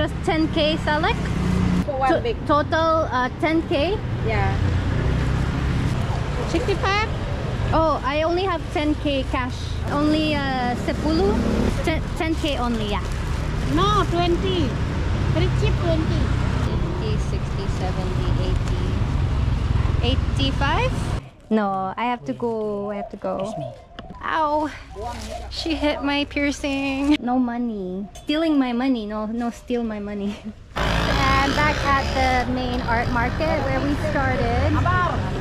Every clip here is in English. just 10K Salek? For one big. Total 10K? Yeah. 65? Oh, I only have 10K cash. Only 10K only, yeah. No, 20. Pretty cheap, 20. 50, 60, 70, 80. 85? No, I have to go. I have to go. Excuse me. Ow! She hit my piercing. No money. Stealing my money. No, steal my money. And back at the main art market where we started.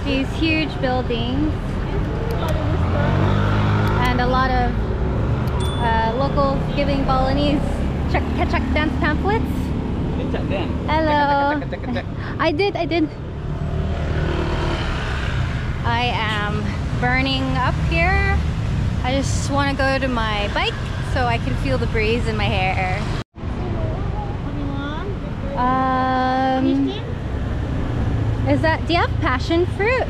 These huge buildings. And a lot of locals giving Balinese Kecak dance pamphlets. Kecak dance. Hello. I did. I am burning up here. I just want to go to my bike so I can feel the breeze in my hair. Is that? Do you have passion fruit?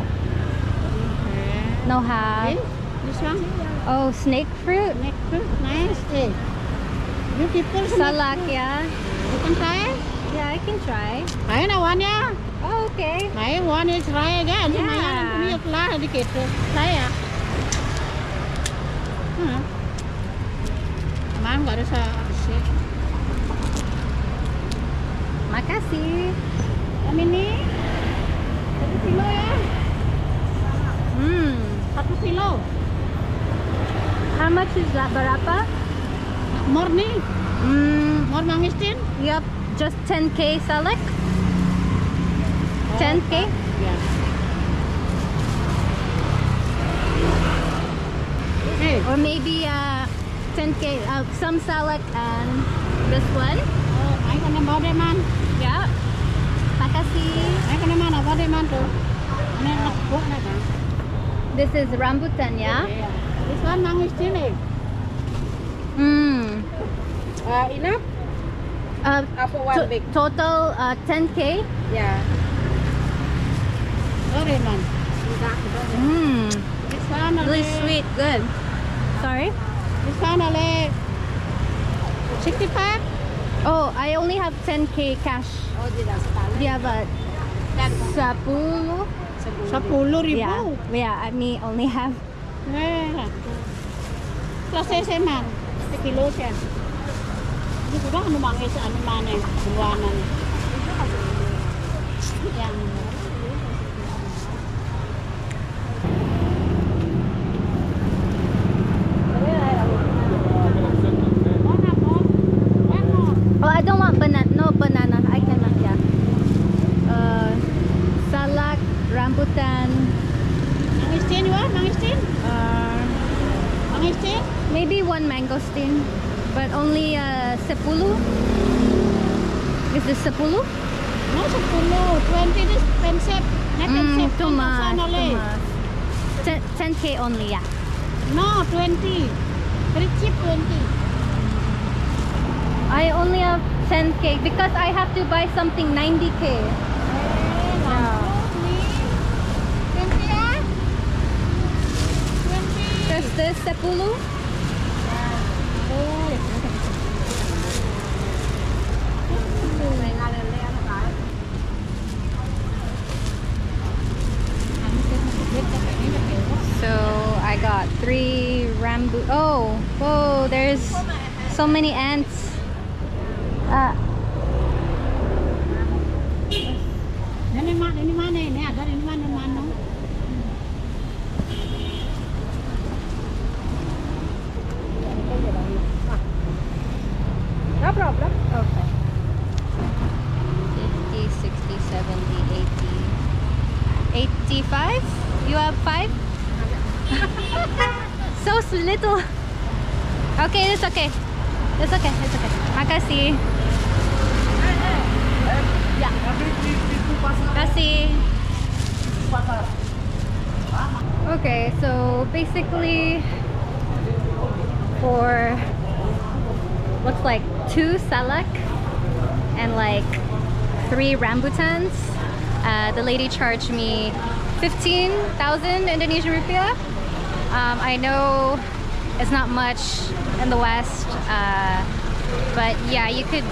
No have. This one? Oh, snake fruit. Snake fruit, nice. Beautiful. Salak, yeah. You can try? Yeah, I can try. I know one, yeah. Oh, okay. I want to try again. Yeah. I want to try it. Mom got us a shake. Makasih. Ini 1 kilo ya. 1 kilo. How much is that? Berapa? More ni? More mangistin? Yep, just 10K Salek. 10K? Yes. Hey. Or maybe 10K, some salad and this one. I can about it, man. Yeah. Makasih. I can about it, man, too. This is rambutan, yeah? Yeah. This one, mango is chili. Enough? For one big. Total 10K? Yeah. Sorry, man. Really sweet, good. Sorry? This one only 65? Oh, I only have 10K cash. Oh, yeah, but 10,000? Yeah, I mean, only have. Plus, I say, man, 1 kilo. Maybe one mangosteen, but only 10. Is this 10? No, 10. 20 is pensep. Too much. 10K only, yeah. No, 20. Very cheap, 20. I only have 10K because I have to buy something 90K. No. 10? So I got 3 rambu. Oh, whoa! There's so many ants. No problem. Okay. 50, 60, 70, 80. 85? You have 5? So little. Okay, it's okay. It's okay, it's okay. Makasih. Yeah. Makasih. Okay, so basically for what's like 2 salak and like 3 rambutans, the lady charged me 15,000 Indonesian rupiah. I know it's not much in the West, but yeah, you could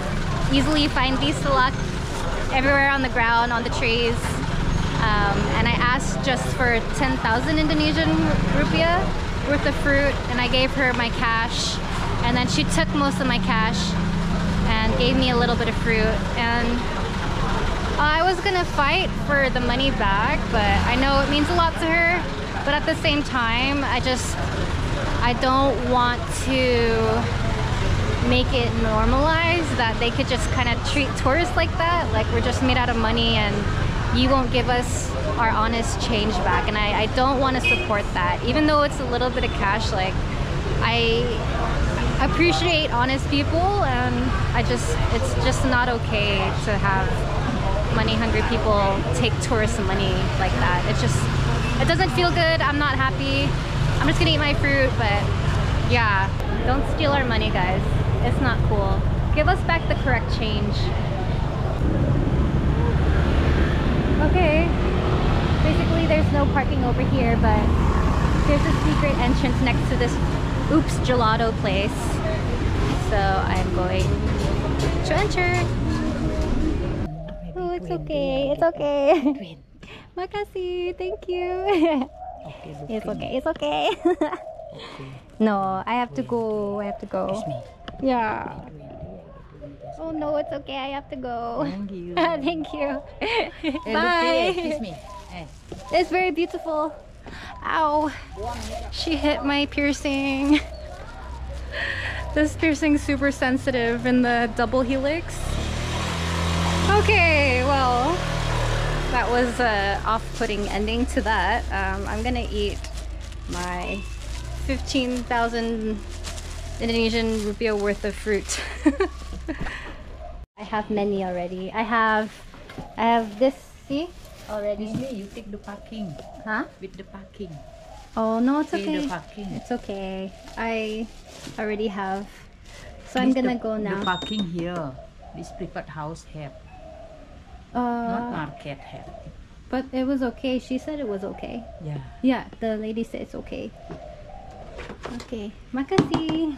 easily find these salak everywhere on the ground, on the trees. And I asked just for 10,000 Indonesian rupiah worth of fruit, and I gave her my cash, and then she took most of my cash and gave me a little bit of fruit. And I was gonna fight for the money back, but I know it means a lot to her, but at the same time I don't want to make it normalized that they could just kind of treat tourists like that, like we're just made out of money and you won't give us our honest change back. And I don't want to support that, even though it's a little bit of cash. Like, I appreciate honest people, and it's just not okay to have money hungry people take tourist money like that. It doesn't feel good. I'm not happy. I'm just gonna eat my fruit. But yeah, don't steal our money, guys. It's not cool. Give us back the correct change. Okay, basically there's no parking over here, but there's a secret entrance next to this Oops Gelato place. So I'm going to enter. Oh, it's okay. It's okay. Makasih. Thank you. It's okay. It's okay. No, I have to go. I have to go. Yeah. Oh no, it's okay. I have to go. Thank you. Thank you. Bye. Kiss me. It's very beautiful. Ow. She hit my piercing. This piercing's super sensitive in the double helix. Okay, well, that was an off-putting ending to that. I'm gonna eat my 15,000 Indonesian rupiah worth of fruit. I have many already. I have this, see? Already. You take the parking. Huh? With the parking. Oh no, it's okay. The parking. It's okay. I already have. So I'm gonna go now. The parking here. This prepared house have. Not market have. But it was okay. She said it was okay. Yeah. Yeah, the lady said it's okay. Okay, makasih.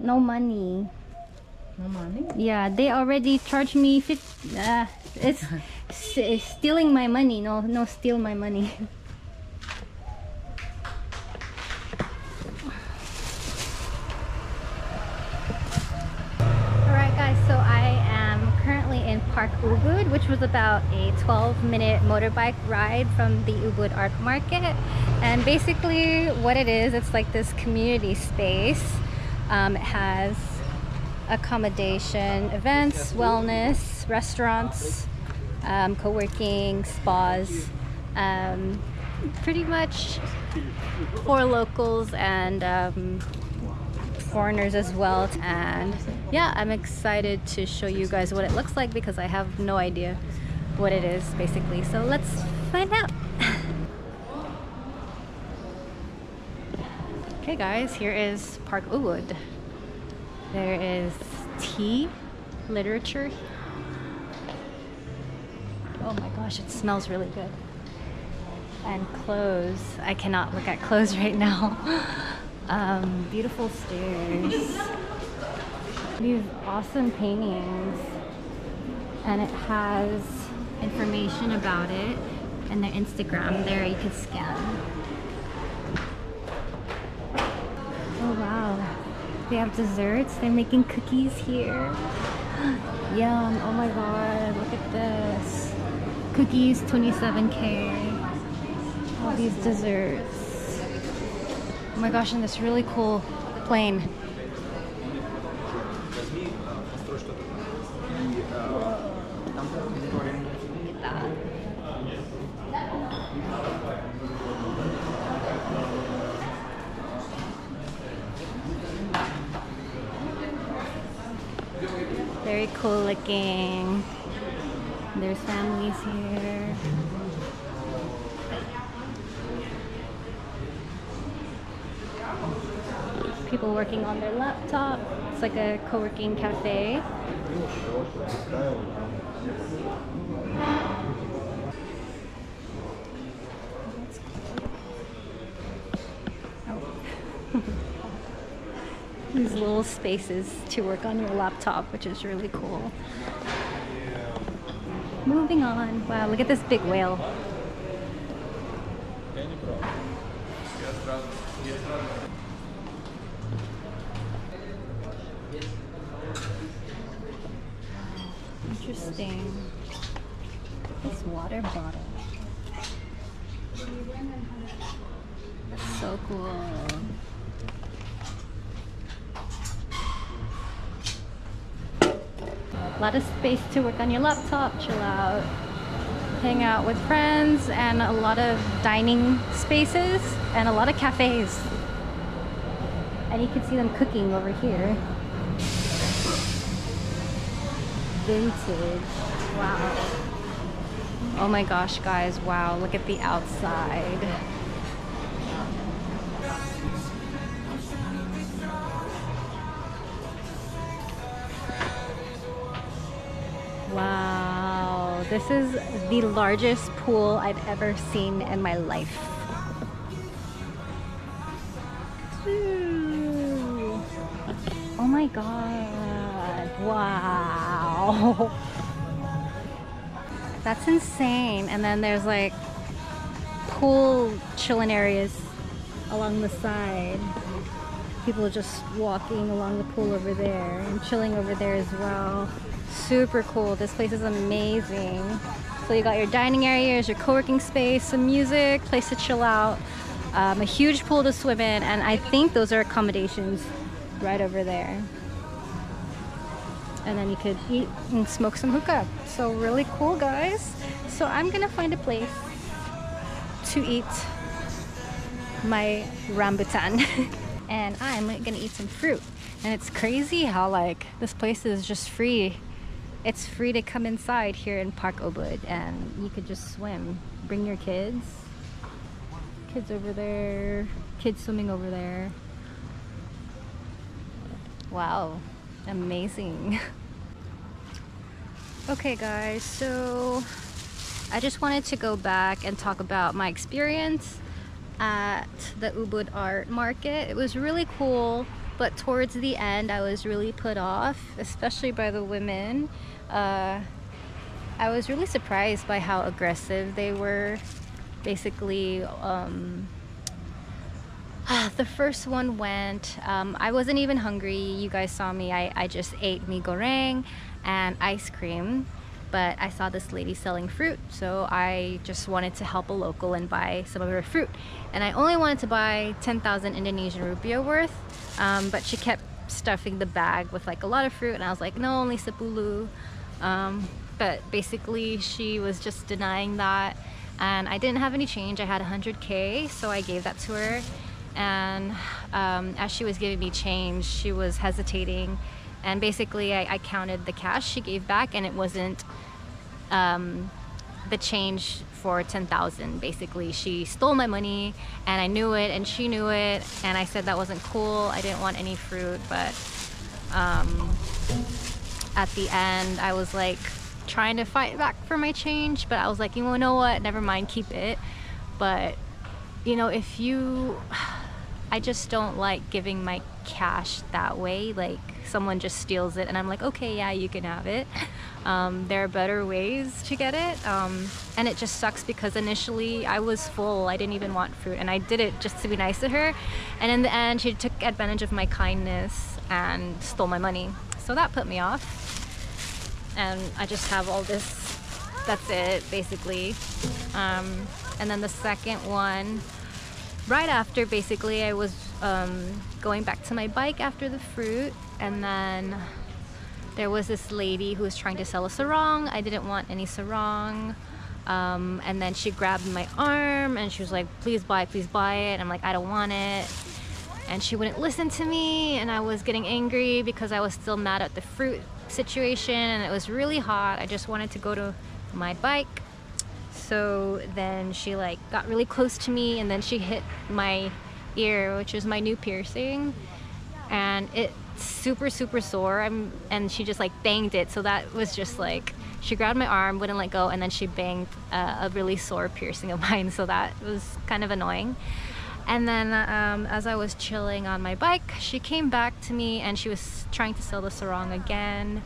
No money. No money? Yeah, they already charged me 50. It's stealing my money. No, steal my money. Alright guys, so I am currently in Parq Ubud, which was about a 12-minute motorbike ride from the Ubud Art Market. And basically what it is, it's like this community space. It has accommodation, events, wellness, restaurants, co-working, spas, pretty much for locals and foreigners as well. And yeah, I'm excited to show you guys what it looks like because I have no idea what it is basically. So let's find out. Okay guys, here is Parq Ubud. There is tea, literature. Oh my gosh, it smells really good. And clothes. I cannot look at clothes right now. Beautiful stairs. These awesome paintings. And it has information about it and their Instagram. There you can scan. Oh wow. They have desserts. They're making cookies here. Yum. Oh my god. Look at this. Cookies, 27K. All these desserts. Oh my gosh, and this really cool plane. Look at that. Very cool looking. There's families here. People working on their laptop. It's like a co-working cafe. these little spaces to work on your laptop, which is really cool. Moving on. Wow, look at this big whale. Interesting. This water bottle. That's so cool. A lot of space to work on your laptop, chill out, hang out with friends, and a lot of dining spaces and a lot of cafes. And you can see them cooking over here. Vintage. Wow. Oh my gosh, guys. Wow. Look at the outside. Wow. This is the largest pool I've ever seen in my life. Ooh. Oh my god. Wow. That's insane. And then there's like pool chilling areas along the side. People are just walking along the pool over there and chilling over there as well. Super cool. This place is amazing. So you got your dining areas, your co-working space, some music, place to chill out, a huge pool to swim in, and I think those are accommodations right over there. And then you could eat and smoke some hookah. So really cool, guys. So I'm gonna find a place to eat my rambutan and I'm gonna eat some fruit. And it's crazy how like this place is just free. It's free to come inside here in Parq Ubud, and you could just swim. Bring your kids. Kids over there, kids swimming over there. Wow. Amazing. Okay guys, so I just wanted to go back and talk about my experience at the Ubud Art Market. It was really cool, but towards the end I was really put off, especially by the women. I was really surprised by how aggressive they were. Basically, the first one went, I wasn't even hungry. You guys saw me, I just ate mee goreng and ice cream, but I saw this lady selling fruit, so I just wanted to help a local and buy some of her fruit. And I only wanted to buy 10,000 Indonesian rupiah worth, but she kept stuffing the bag with like a lot of fruit, and I was like, no, only 10. But basically she was just denying that, and I didn't have any change. I had 100K, so I gave that to her. And as she was giving me change, she was hesitating, and basically I counted the cash she gave back, and it wasn't the change for 10,000. Basically she stole my money, and I knew it, and she knew it, and I said that wasn't cool. I didn't want any fruit, but at the end I was like trying to fight back for my change, but I was like, you know what, never mind, keep it. But you know, if you, I just don't like giving my cash that way. Like someone just steals it and I'm like, okay, yeah, you can have it. There are better ways to get it. And it just sucks because initially I was full. I didn't even want fruit, and I did it just to be nice to her. And in the end, she took advantage of my kindness and stole my money. So that put me off. And I just have all this, that's it basically. And then the second one, right after, basically I was going back to my bike after the fruit, and then there was this lady who was trying to sell a sarong. I didn't want any sarong, and then she grabbed my arm and she was like, please buy it." And I'm like, "I don't want it," and she wouldn't listen to me, and I was getting angry because I was still mad at the fruit situation, and it was really hot. I just wanted to go to my bike. So then she like got really close to me, and then she hit my ear, which is my new piercing, and it's super sore. And she just like banged it, so that was just like, she grabbed my arm, wouldn't let go, and then she banged a really sore piercing of mine, so that was kind of annoying. And then as I was chilling on my bike, she came back to me and she was trying to sell the sarong again.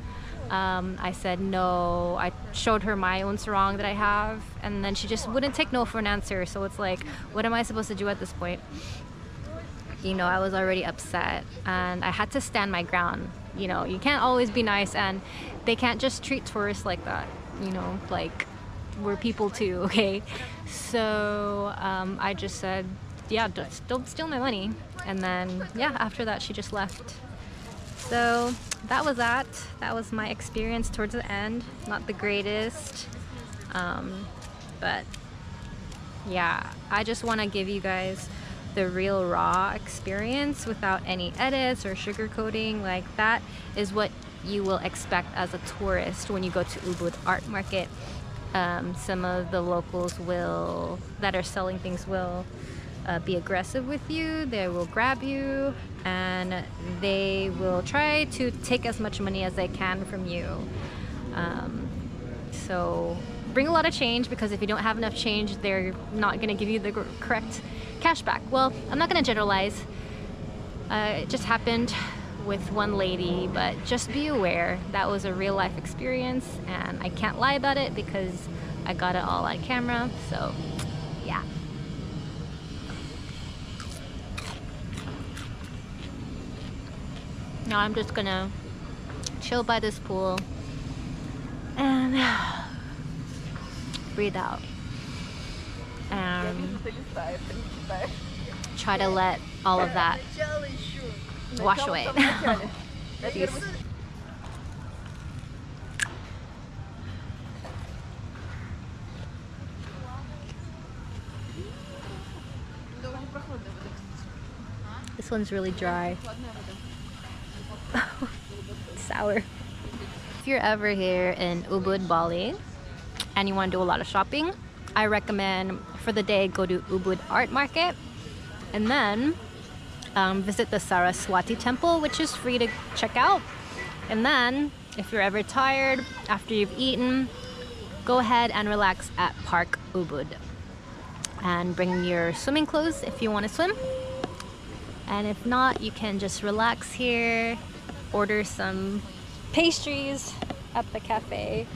I said no. I showed her my own sarong that I have, and then she just wouldn't take no for an answer. So it's like, what am I supposed to do at this point? You know, I was already upset and I had to stand my ground. You know, you can't always be nice, and they can't just treat tourists like that. You know, like, we're people too, okay? So I just said, yeah, don't steal my money. And then, yeah, after that she just left. So that was my experience towards the end. Not the greatest, but yeah, I just want to give you guys the real raw experience without any edits or sugarcoating. Like, that is what you will expect as a tourist when you go to Ubud Art Market. Some of the locals that are selling things will be aggressive with you. They will grab you and they will try to take as much money as they can from you. So bring a lot of change, because if you don't have enough change, they're not going to give you the correct cash back. Well, I'm not going to generalize. It just happened with one lady, but just be aware, that was a real life experience and I can't lie about it because I got it all on camera. So yeah. Now I'm just gonna chill by this pool and breathe out and try to let all of that wash away. Peace. This one's really dry. Sour. If you're ever here in Ubud, Bali, and you want to do a lot of shopping, I recommend for the day go to Ubud Art Market, and then visit the Saraswati temple, which is free to check out. And then if you're ever tired after you've eaten, go ahead and relax at Parq Ubud and bring your swimming clothes if you want to swim, and if not, you can just relax here, order some pastries at the cafe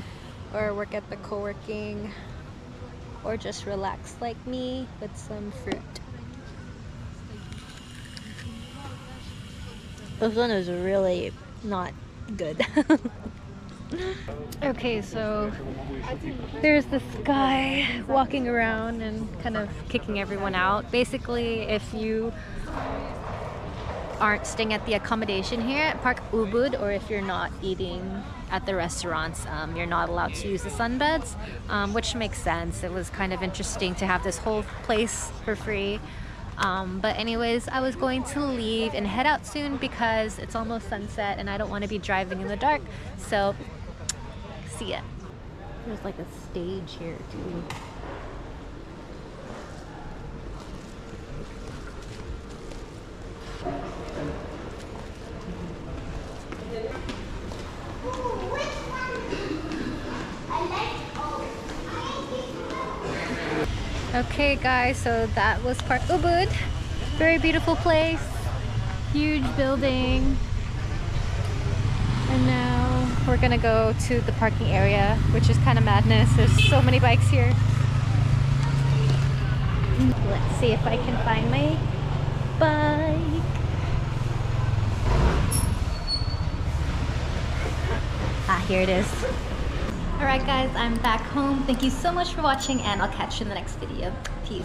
or work at the co-working, or just relax like me with some fruit. This one is really not good. Okay, so there's this guy walking around and kind of kicking everyone out. Basically, if you aren't staying at the accommodation here at Parq Ubud, or if you're not eating at the restaurants, you're not allowed to use the sunbeds, which makes sense. It was kind of interesting to have this whole place for free. But anyways, I was going to leave and head out soon because it's almost sunset and I don't want to be driving in the dark. So, see ya. There's like a stage here too. Okay guys, so that was Parq Ubud. Very beautiful place, huge building. And now we're gonna go to the parking area, which is kind of madness. There's so many bikes here. Let's see if I can find my bike. Ah, here it is. Alright guys, I'm back home. Thank you so much for watching, and I'll catch you in the next video. Peace.